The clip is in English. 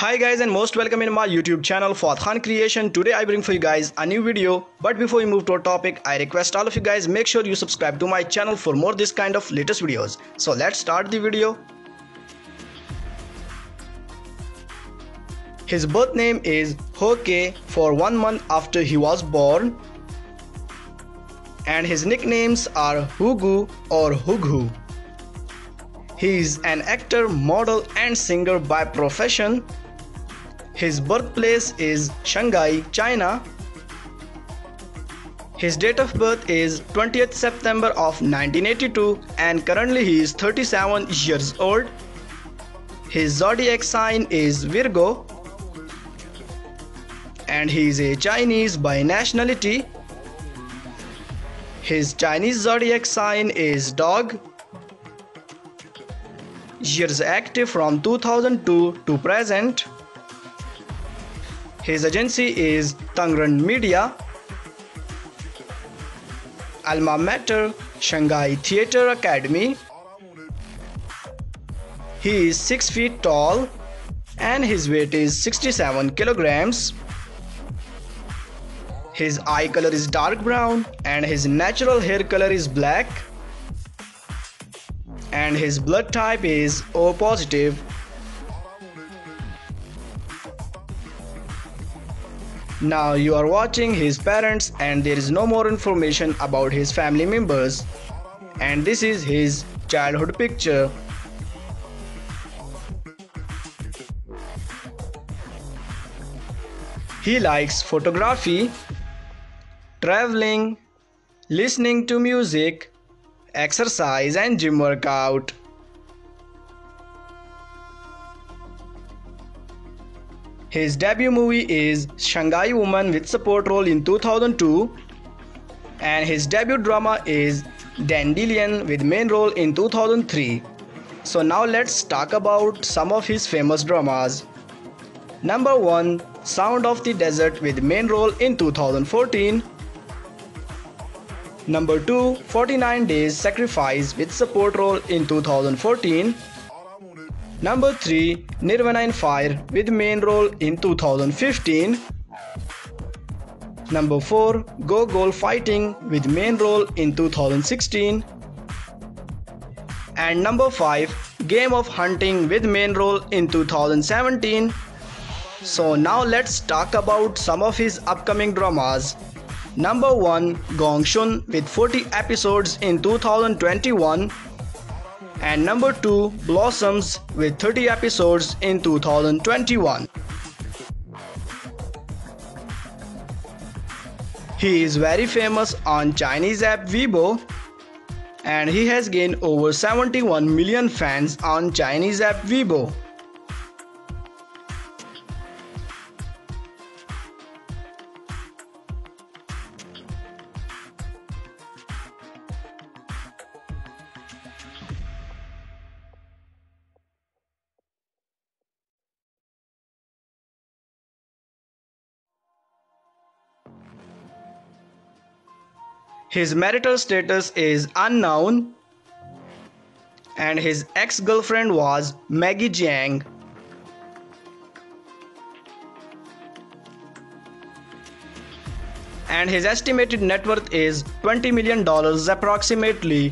Hi guys, and most welcome in my YouTube channel for Tangren Creation. Today I bring for you guys a new video, but before we move to our topic, I request all of you guys make sure you subscribe to my channel for more this kind of latest videos. So let's start the video. His birth name is Hu Ge for 1 month after he was born, and his nicknames are Hu Ge or Hu Ge. He is an actor, model and singer by profession. His birthplace is Shanghai, China. His date of birth is 20th September of 1982 and currently he is 37 years old. His zodiac sign is Virgo and he is a Chinese by nationality. His Chinese zodiac sign is Dog. Years active from 2002 to present. His agency is Tangren Media. Alma mater Shanghai Theatre Academy. He is 6 feet tall and his weight is 67 kilograms. His eye color is dark brown and his natural hair color is black. And his blood type is O positive. Now you are watching his parents, and there is no more information about his family members. And this is his childhood picture. He likes photography, traveling, listening to music, exercise and gym workout. His debut movie is Shanghai Woman with support role in 2002, and his debut drama is Dandelion with main role in 2003. So now let's talk about some of his famous dramas. Number 1, Sound of the Desert with main role in 2014. Number 2, 49 Days Sacrifice with support role in 2014. Number 3, Nirvana in Fire with main role in 2015. Number 4, Go Goal Fighting with main role in 2016. And number 5, Game of Hunting with main role in 2017. So now let's talk about some of his upcoming dramas. Number 1, Gongsun with 40 episodes in 2021, and number 2, Blossoms with 30 episodes in 2021. He is very famous on Chinese app Weibo, and he has gained over 71 million fans on Chinese app Weibo. His marital status is unknown, and his ex-girlfriend was Maggie Jiang. And his estimated net worth is $20 million approximately.